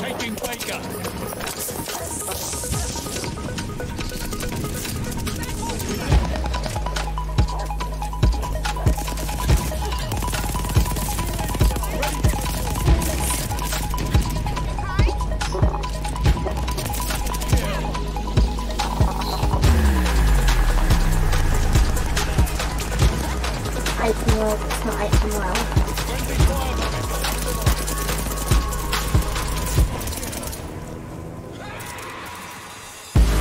Taking Baker. It's not acting well.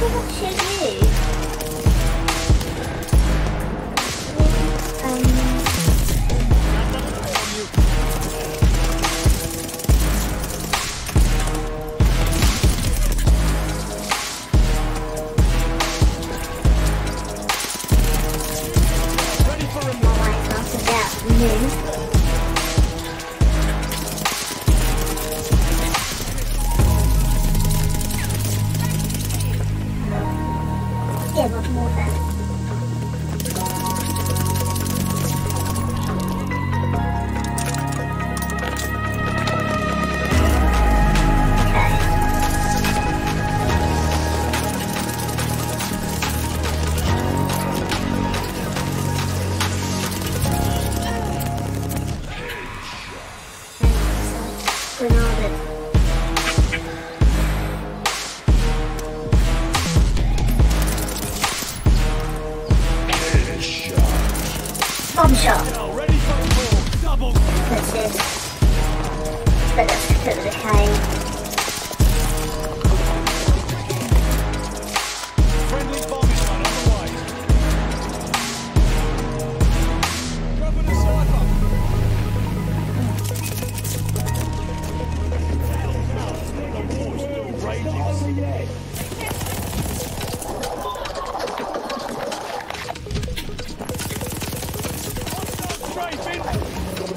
What should we do?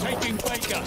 Taking Baker.